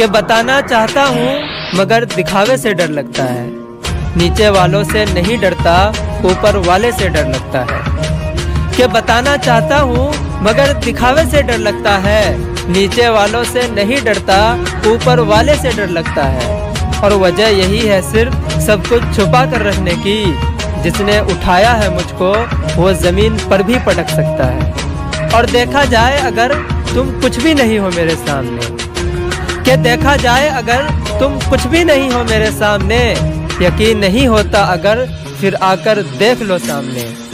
कि बताना चाहता हूँ मगर दिखावे से डर लगता है। नीचे वालों से नहीं डरता, ऊपर वाले से डर लगता है। कि बताना चाहता हूँ मगर दिखावे से डर लगता है। नीचे वालों से नहीं डरता, ऊपर वाले से डर लगता है। और वजह यही है सिर्फ सब कुछ छुपा कर रखने की। जिसने उठाया है मुझको वो जमीन पर भी पटक सकता है। और देखा जाए अगर तुम कुछ भी नहीं हो मेरे सामने, कि देखा जाए अगर तुम कुछ भी नहीं हो मेरे सामने, यकीन नहीं होता अगर फिर आकर देख लो सामने।